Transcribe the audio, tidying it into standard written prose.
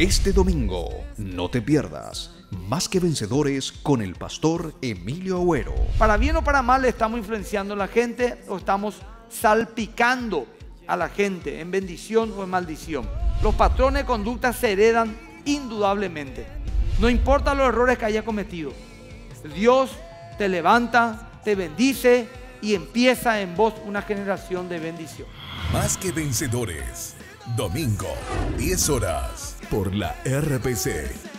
Este domingo, no te pierdas Más que Vencedores con el pastor Emilio Agüero. Para bien o para mal, estamos influenciando a la gente o estamos salpicando a la gente en bendición o en maldición. Los patrones de conducta se heredan indudablemente. No importa los errores que haya cometido, Dios te levanta, te bendice y empieza en vos una generación de bendición. Más que Vencedores, domingo, 10 horas. Por la RPC.